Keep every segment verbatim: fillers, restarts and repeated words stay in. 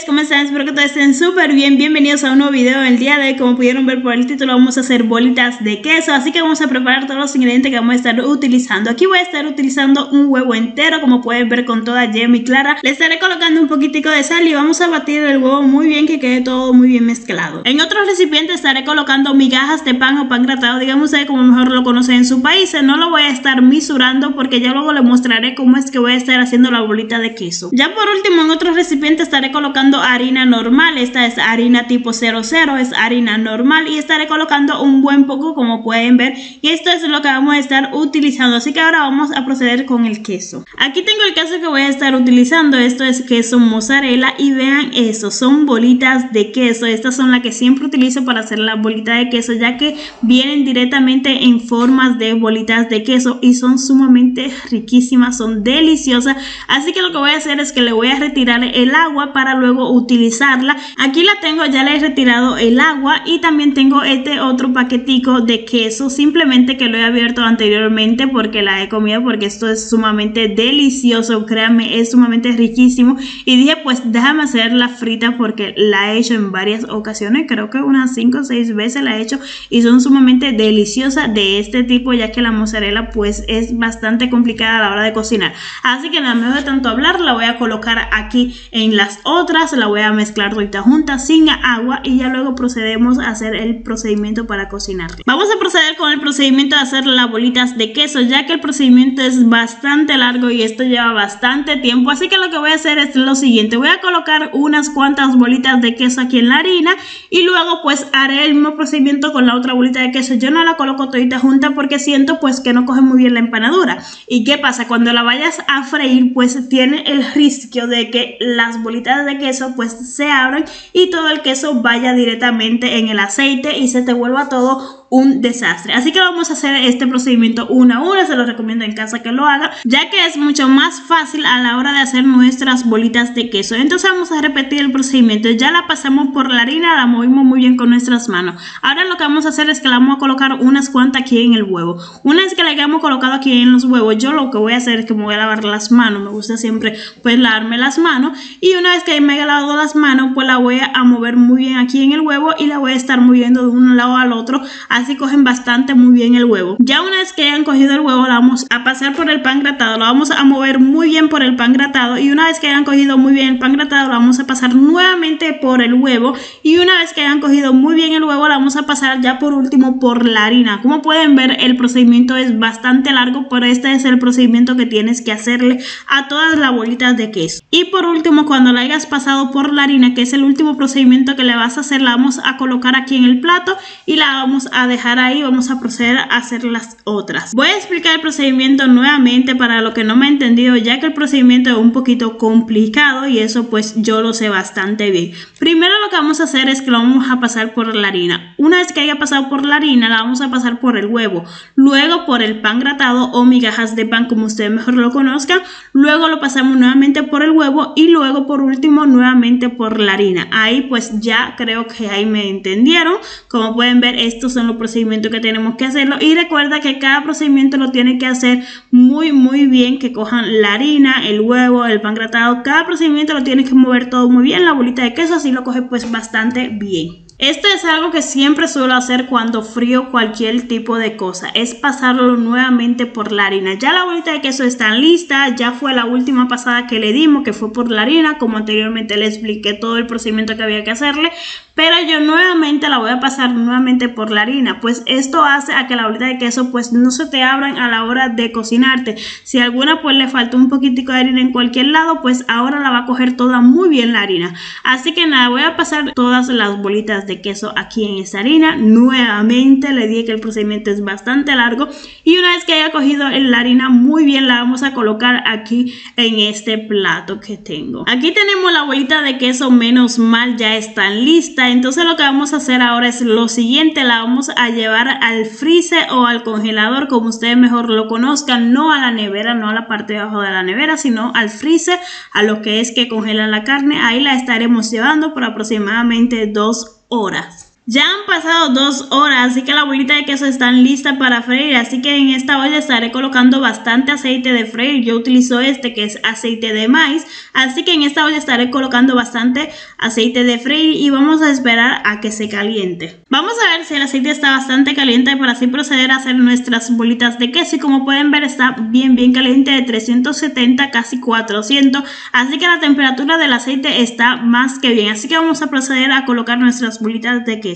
Guys, ¿cómo están? Espero que todos estén súper bien. Bienvenidos a un nuevo video. El día de hoy, como pudieron ver por el título, vamos a hacer bolitas de queso. Así que vamos a preparar todos los ingredientes que vamos a estar utilizando. Aquí voy a estar utilizando un huevo entero, como pueden ver, con toda yema y clara. Le estaré colocando un poquitico de sal y vamos a batir el huevo muy bien, que quede todo muy bien mezclado. En otros recipientes estaré colocando migajas de pan o pan gratado, digamos ustedes como mejor lo conocen en su país. No lo voy a estar misurando porque ya luego les mostraré cómo es que voy a estar haciendo la bolita de queso. Ya por último, en otros recipientes estaré colocando harina normal. Esta es harina tipo cero cero, es harina normal, y estaré colocando un buen poco, como pueden ver, y esto es lo que vamos a estar utilizando. Así que ahora vamos a proceder con el queso. Aquí tengo el queso que voy a estar utilizando. Esto es queso mozzarella y vean eso, son bolitas de queso. Estas son las que siempre utilizo para hacer la bolita de queso, ya que vienen directamente en formas de bolitas de queso y son sumamente riquísimas, son deliciosas. Así que lo que voy a hacer es que le voy a retirar el agua para luego utilizarla. Aquí la tengo, ya le he retirado el agua, y también tengo este otro paquetico de queso, simplemente que lo he abierto anteriormente porque la he comido, porque esto es sumamente delicioso, créanme, es sumamente riquísimo, y dije pues déjame hacer la frita porque la he hecho en varias ocasiones, creo que unas cinco o seis veces la he hecho, y son sumamente deliciosas de este tipo, ya que la mozzarella pues es bastante complicada a la hora de cocinar. Así que nada más de tanto hablar, la voy a colocar aquí en las ollas otras, la voy a mezclar todita juntas sin agua y ya luego procedemos a hacer el procedimiento para cocinarla. Vamos a proceder con el procedimiento de hacer las bolitas de queso, ya que el procedimiento es bastante largo y esto lleva bastante tiempo. Así que lo que voy a hacer es lo siguiente: voy a colocar unas cuantas bolitas de queso aquí en la harina y luego pues haré el mismo procedimiento con la otra bolita de queso. Yo no la coloco todita junta porque siento pues que no coge muy bien la empanadura. ¿Y qué pasa? Cuando la vayas a freír pues tiene el riesgo de que las bolitas de queso pues se abren y todo el queso vaya directamente en el aceite y se te vuelva todo un desastre. Así que vamos a hacer este procedimiento una a una. Se los recomiendo en casa que lo hagan, ya que es mucho más fácil a la hora de hacer nuestras bolitas de queso. Entonces vamos a repetir el procedimiento. Ya la pasamos por la harina, la movimos muy bien con nuestras manos. Ahora lo que vamos a hacer es que la vamos a colocar unas cuantas aquí en el huevo. Una vez que la hayamos colocado aquí en los huevos, yo lo que voy a hacer es que me voy a lavar las manos. Me gusta siempre pues lavarme las manos, y una vez que me he lavado las manos pues la voy a mover muy bien aquí en el huevo y la voy a estar moviendo de un lado al otro. Así cogen bastante muy bien el huevo. Ya una vez que hayan cogido el huevo, la vamos a pasar por el pan gratado. La vamos a mover muy bien por el pan gratado. Y una vez que hayan cogido muy bien el pan gratado, la vamos a pasar nuevamente por el huevo. Y una vez que hayan cogido muy bien el huevo, la vamos a pasar ya por último por la harina. Como pueden ver, el procedimiento es bastante largo, pero este es el procedimiento que tienes que hacerle a todas las bolitas de queso. Y por último, cuando la hayas pasado por la harina, que es el último procedimiento que le vas a hacer, la vamos a colocar aquí en el plato y la vamos a dejar ahí. Vamos a proceder a hacer las otras. Voy a explicar el procedimiento nuevamente para lo que no me ha entendido, ya que el procedimiento es un poquito complicado y eso pues yo lo sé bastante bien. Primero lo que vamos a hacer es que lo vamos a pasar por la harina. Una vez que haya pasado por la harina, la vamos a pasar por el huevo, luego por el pan gratado o migajas de pan, como ustedes mejor lo conozcan, luego lo pasamos nuevamente por el huevo y luego por último nuevamente por la harina. Ahí pues ya creo que ahí me entendieron. Como pueden ver, estos son los procedimientos que tenemos que hacerlo, y recuerda que cada procedimiento lo tiene que hacer muy muy bien, que cojan la harina, el huevo, el pan gratado. Cada procedimiento lo tienes que mover todo muy bien. La bolita de queso así lo coge pues bastante bien. Esto es algo que siempre suelo hacer cuando frío cualquier tipo de cosa, es pasarlo nuevamente por la harina. Ya la bolita de queso está lista, ya fue la última pasada que le dimos, que fue por la harina. Como anteriormente le expliqué todo el procedimiento que había que hacerle, pero yo nuevamente la voy a pasar nuevamente por la harina, pues esto hace a que la bolita de queso pues no se te abran a la hora de cocinarte. Si alguna pues le faltó un poquitico de harina en cualquier lado, pues ahora la va a coger toda muy bien la harina. Así que nada, voy a pasar todas las bolitas de de queso aquí en esta harina. Nuevamente le dije que el procedimiento es bastante largo, y una vez que haya cogido la harina muy bien, la vamos a colocar aquí en este plato que tengo. Aquí tenemos la bolita de queso, menos mal, ya está lista. Entonces lo que vamos a hacer ahora es lo siguiente: la vamos a llevar al freezer o al congelador, como ustedes mejor lo conozcan, no a la nevera, no a la parte de abajo de la nevera, sino al freezer, a lo que es que congela la carne. Ahí la estaremos llevando por aproximadamente dos horas. Ya han pasado dos horas, así que la bolita de queso están listas para freír, así que en esta olla estaré colocando bastante aceite de freír. Yo utilizo este que es aceite de maíz, así que en esta olla estaré colocando bastante aceite de freír y vamos a esperar a que se caliente. Vamos a ver si el aceite está bastante caliente para así proceder a hacer nuestras bolitas de queso, y como pueden ver está bien bien caliente, de trescientos setenta casi cuatrocientos, así que la temperatura del aceite está más que bien, así que vamos a proceder a colocar nuestras bolitas de queso.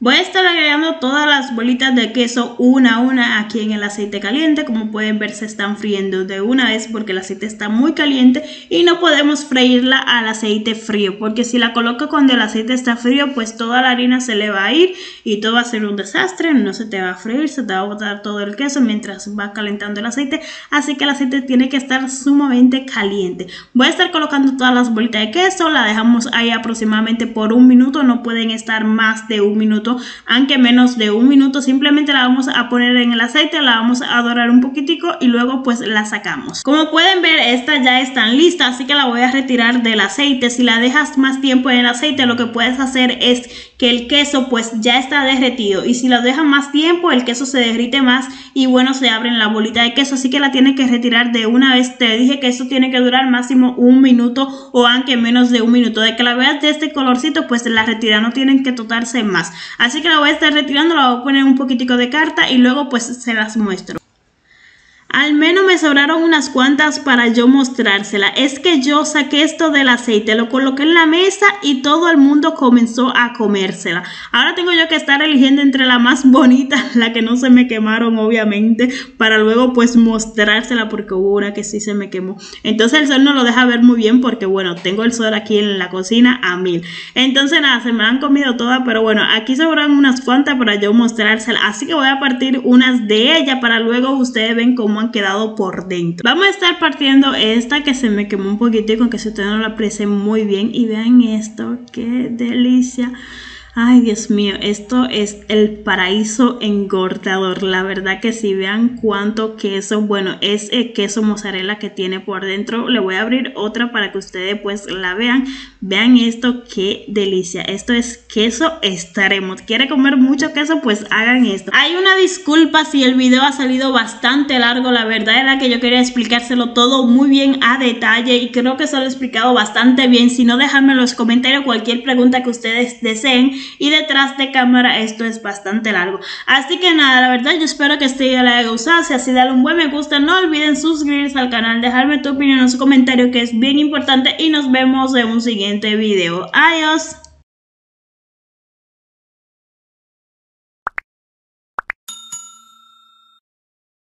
Voy a estar agregando todas las bolitas de queso una a una aquí en el aceite caliente. Como pueden ver, se están friendo de una vez porque el aceite está muy caliente y no podemos freírla al aceite frío, porque si la coloco cuando el aceite está frío, pues toda la harina se le va a ir y todo va a ser un desastre. No se te va a freír, se te va a botar todo el queso mientras va calentando el aceite, así que el aceite tiene que estar sumamente caliente. Voy a estar colocando todas las bolitas de queso, la dejamos ahí aproximadamente por un minuto, no pueden estar más de un minuto, aunque menos de un minuto. Simplemente la vamos a poner en el aceite, la vamos a dorar un poquitico y luego pues la sacamos. Como pueden ver, estas ya están listas, así que la voy a retirar del aceite. Si la dejas más tiempo en el aceite, lo que puedes hacer es que el queso pues ya está derretido, y si la dejas más tiempo el queso se derrite más y bueno, se abren la bolita de queso, así que la tienes que retirar de una vez. Te dije que esto tiene que durar máximo un minuto o aunque menos de un minuto. De que la veas de este colorcito, pues la retira, no tienen que totarse más. Así que la voy a estar retirando, la voy a poner un poquitico de carta y luego pues se las muestro. Al menos me sobraron unas cuantas para yo mostrársela. Es que yo saqué esto del aceite, lo coloqué en la mesa y todo el mundo comenzó a comérsela. Ahora tengo yo que estar eligiendo entre la más bonita, la que no se me quemaron obviamente, para luego pues mostrársela, porque hubo una que sí se me quemó. Entonces el sol no lo deja ver muy bien porque bueno, tengo el sol aquí en la cocina a mil. Entonces nada, se me han comido todas, pero bueno, aquí sobran unas cuantas para yo mostrársela. Así que voy a partir unas de ellas para luego ustedes ven cómo han quedado por dentro. Vamos a estar partiendo esta que se me quemó un poquitico, que si ustedes no la aprecian muy bien, y vean esto, qué delicia. Ay, Dios mío, esto es el paraíso engordador, la verdad que si sí. Vean cuánto queso, bueno, es el queso mozzarella que tiene por dentro. Le voy a abrir otra para que ustedes pues la vean. Vean esto, qué delicia, esto es queso extremo. ¿Quiere comer mucho queso? Pues hagan esto. Hay una disculpa si el video ha salido bastante largo, la verdad era que yo quería explicárselo todo muy bien a detalle y creo que se lo he explicado bastante bien. Si no, dejadme en los comentarios cualquier pregunta que ustedes deseen. Y detrás de cámara esto es bastante largo, así que nada, la verdad yo espero que este video les haya gustado. Si así, dale un buen me gusta, no olviden suscribirse al canal, dejarme tu opinión en los comentarios que es bien importante, y nos vemos en un siguiente video. Adiós.